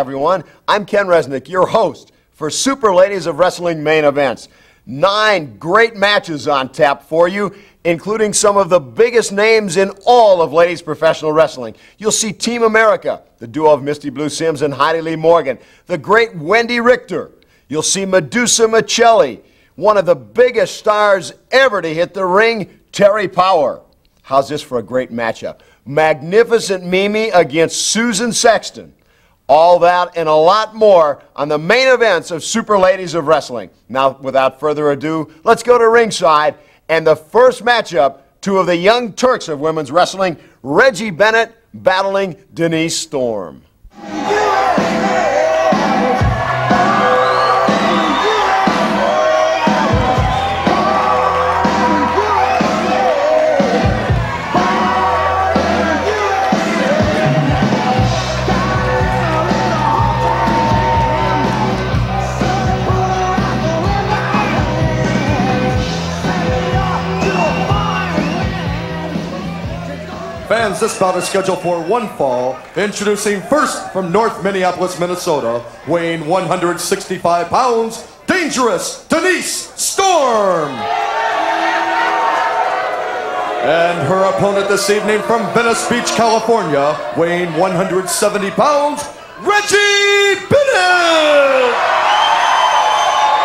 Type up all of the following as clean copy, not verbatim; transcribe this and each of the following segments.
everyone. I'm Ken Resnick, your host for Super Ladies of Wrestling Main Events. 9 great matches on tap for you, including some of the biggest names in all of ladies professional wrestling. You'll see Team America, the duo of Misty Blue Sims and Heidi Lee Morgan, the great Wendi Richter. You'll see Madusa Miceli, one of the biggest stars ever to hit the ring, Terry Power. How's this for a great matchup? Magnificent Mimi against Susan Sexton. All that and a lot more on the main events of Super Ladies of Wrestling. Now, without further ado, let's go to ringside and the first matchup, two of the Young Turks of women's wrestling, Reggie Bennett battling Denise Storm. Fans, this bout is scheduled for one fall. Introducing first from North Minneapolis, Minnesota, weighing 165 pounds, Dangerous Denise Storm. And her opponent this evening from Venice Beach, California, weighing 170 pounds, Reggie Bennett.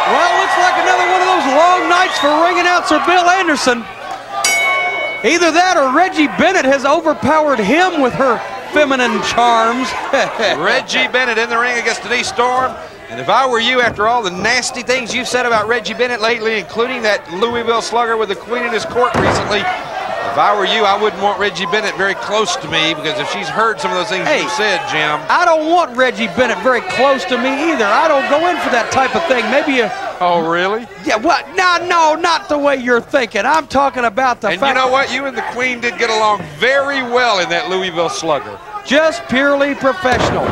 Well, looks like another one of those long nights for ring announcer Bill Anderson. Either that or Reggie Bennett has overpowered him with her feminine charms. Reggie Bennett in the ring against Denise Storm. And if I were you, after all the nasty things you've said about Reggie Bennett lately, including that Louisville slugger with the queen in his court recently, if I were you, I wouldn't want Reggie Bennett very close to me, because if she's heard some of those things you've said, Jim. I don't want Reggie Bennett very close to me either. I don't go in for that type of thing. Maybe you... Oh, really? Yeah, what? No, not the way you're thinking. I'm talking about the fact. And you know what? You and the Queen did get along very well in that Louisville slugger. Just purely professional.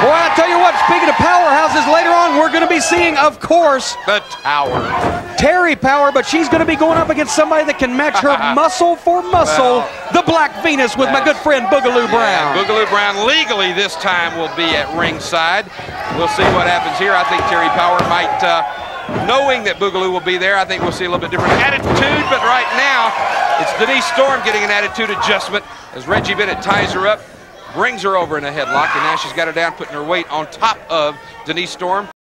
Boy, I tell you what, speaking of powerhouses, later on we're going to be seeing, of course, the Tower. Terry Power, but she's going to be going up against somebody that can match her muscle for muscle, the Black Venus with my good friend Boogaloo Brown. Boogaloo Brown legally this time will be at ringside. We'll see what happens here. I think Terry Power might, knowing that Boogaloo will be there, I think we'll see a little bit different attitude, but right now it's Denise Storm getting an attitude adjustment as Reggie Bennett ties her up, brings her over in a headlock, and now she's got her down, putting her weight on top of Denise Storm.